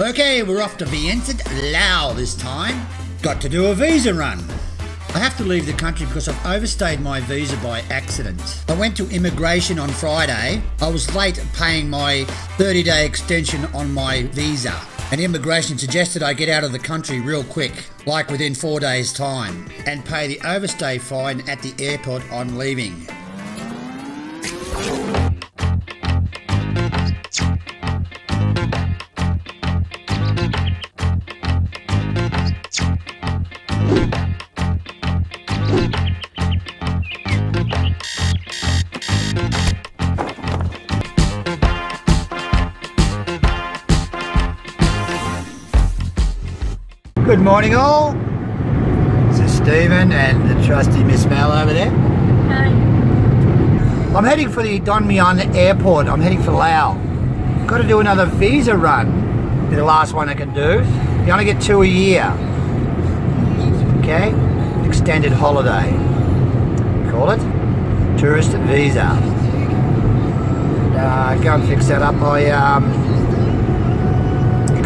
Okay, we're off to Vientiane, Laos this time. Got to do a visa run. I have to leave the country because I've overstayed my visa by accident. I went to immigration on Friday. I was late paying my 30-day extension on my visa. And immigration suggested I get out of the country real quick, like within 4 days' time, and pay the overstay fine at the airport on leaving. Good morning all, this is Stephen and the trusty Miss Mel over there. Hi. I'm heading for the Don Mueang Airport, I'm heading for Laos. Got to do another visa run, be the last one I can do. You only get 2 a year, okay, extended holiday, call it, tourist visa. Go and fix that up, I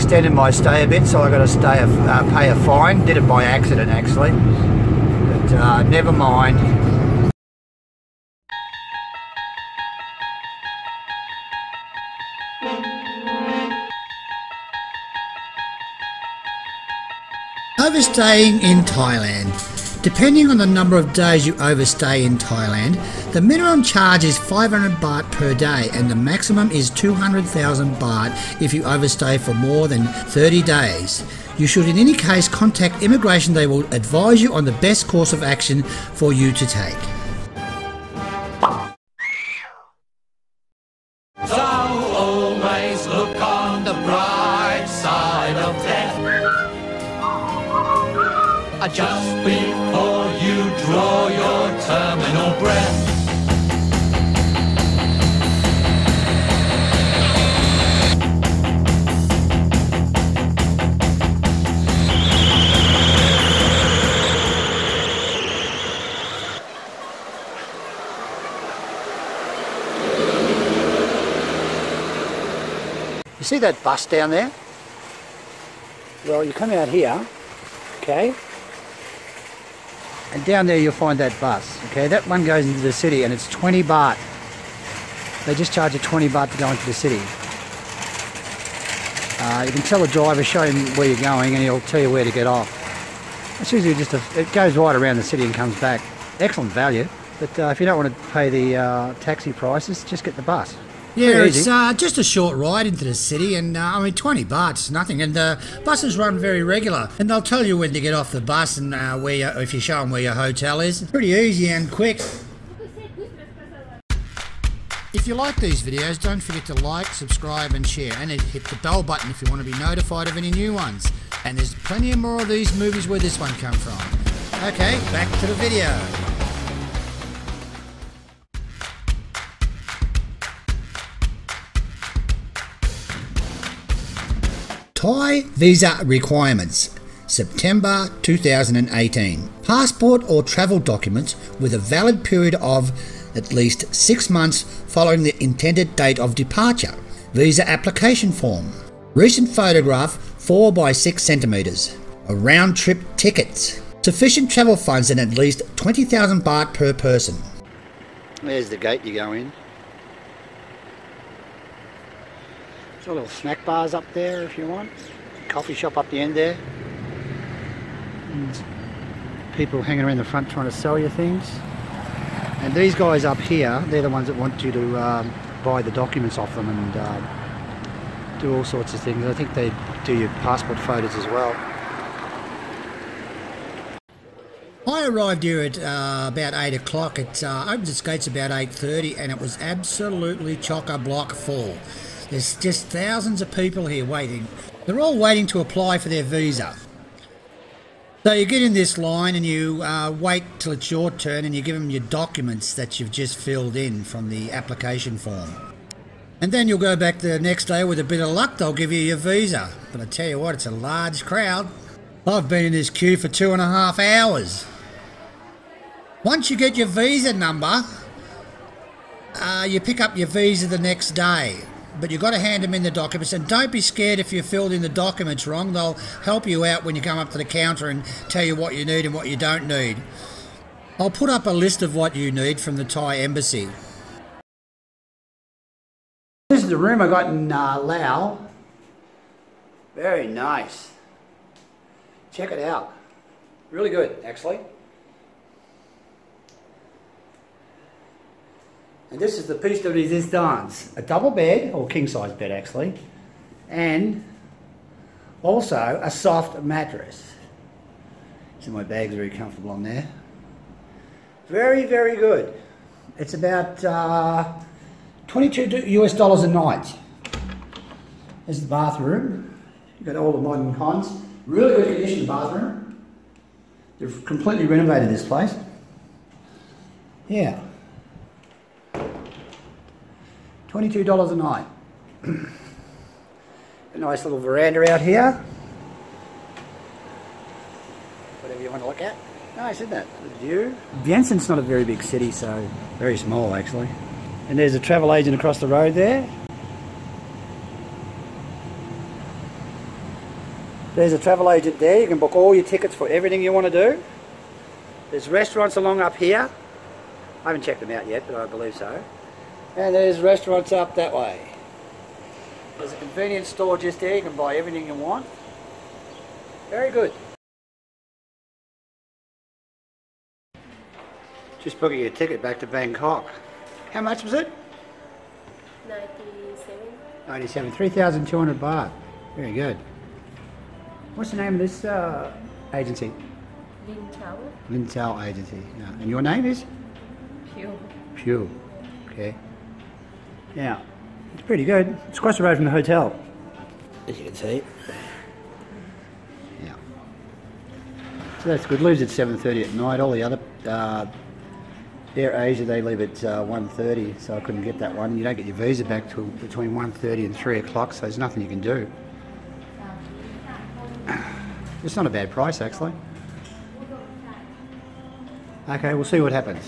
extended my stay a bit, so I got to pay a fine. Did it by accident, actually, but never mind. Overstaying in Thailand. Depending on the number of days you overstay in Thailand, the minimum charge is 500 baht per day and the maximum is 200,000 baht if you overstay for more than 30 days. You should in any case contact immigration. They will advise you on the best course of action for you to take. So always look on the bright side of death. Just before you draw your terminal breath. You see that bus down there? Well, you come out here, okay, and down there you'll find that bus, okay? That one goes into the city and it's 20 baht. They just charge you 20 baht to go into the city. You can tell the driver, show him where you're going and he'll tell you where to get off. It's usually just it goes right around the city and comes back. Excellent value, but if you don't want to pay the taxi prices, just get the bus. Yeah, it's just a short ride into the city and I mean 20 baht's nothing, and buses run very regular and they'll tell you when to get off the bus and where you, if you show them where your hotel is. Pretty easy and quick. If you like these videos, don't forget to like, subscribe and share, and hit the bell button if you want to be notified of any new ones. And there's plenty more of these movies where this one come from. Okay, back to the video. Thai visa requirements, September 2018. Passport or travel documents with a valid period of at least 6 months following the intended date of departure. Visa application form. Recent photograph 4 by 6 centimeters. A round trip tickets. Sufficient travel funds and at least 20,000 baht per person. There's the gate you go in. There's little snack bars up there if you want. Coffee shop up the end there. And people hanging around the front trying to sell you things. And these guys up here, they're the ones that want you to buy the documents off them and do all sorts of things. I think they do your passport photos as well. I arrived here at about 8 o'clock. It opened its gates about 8:30 and it was absolutely chock-a-block full. There's just thousands of people here waiting. They're all waiting to apply for their visa. So you get in this line and you wait till it's your turn and you give them your documents that you've just filled in from the application form. And then you'll go back the next day with a bit of luck, they'll give you your visa. But I tell you what, it's a large crowd. I've been in this queue for 2.5 hours. Once you get your visa number, you pick up your visa the next day. But you've got to hand them in the documents, and don't be scared if you filled in the documents wrong. They'll help you out when you come up to the counter and tell you what you need and what you don't need. I'll put up a list of what you need from the Thai embassy. This is the room I got in Laos. Very nice. Check it out. Really good, actually. And this is the piece de resistance, a double bed, or king size bed actually, and also a soft mattress. So my bag's very comfortable on there. Very, very good. It's about $22 US a night. This is the bathroom. You've got all the modern cons. Really good condition, the bathroom. They've completely renovated this place. Yeah. $22 a night. A nice little veranda out here. Whatever you want to look at. Nice, isn't it? The view. Vientiane's not a very big city, so very small actually. And there's a travel agent across the road there. There's a travel agent there. You can book all your tickets for everything you want to do. There's restaurants along up here. I haven't checked them out yet, but I believe so. And there's restaurants up that way. There's a convenience store just there, you can buy everything you want. Very good. Just booking your ticket back to Bangkok. How much was it? 97. 3,200 baht. Very good. What's the name of this agency? Lin Travel. Lin Travel agency. Yeah. And your name is? Pew. Pew. Okay. Now, it's pretty good. It's across the road from the hotel, as you can see. Yeah. So that's good. Leaves at 7:30 at night. All the other Air Asia, they leave at 1:30, so I couldn't get that one. You don't get your visa back till between 1:30 and 3 o'clock, so there's nothing you can do. It's not a bad price, actually. Okay, we'll see what happens.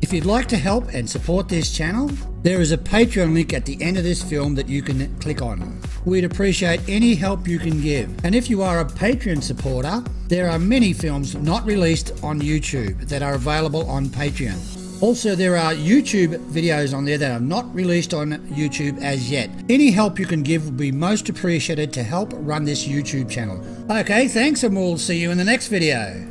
If you'd like to help and support this channel, there is a Patreon link at the end of this film that you can click on. We'd appreciate any help you can give. And if you are a Patreon supporter, there are many films not released on YouTube that are available on Patreon. Also, there are YouTube videos on there that are not released on YouTube as yet. Any help you can give will be most appreciated to help run this YouTube channel. Okay, thanks, and we'll see you in the next video.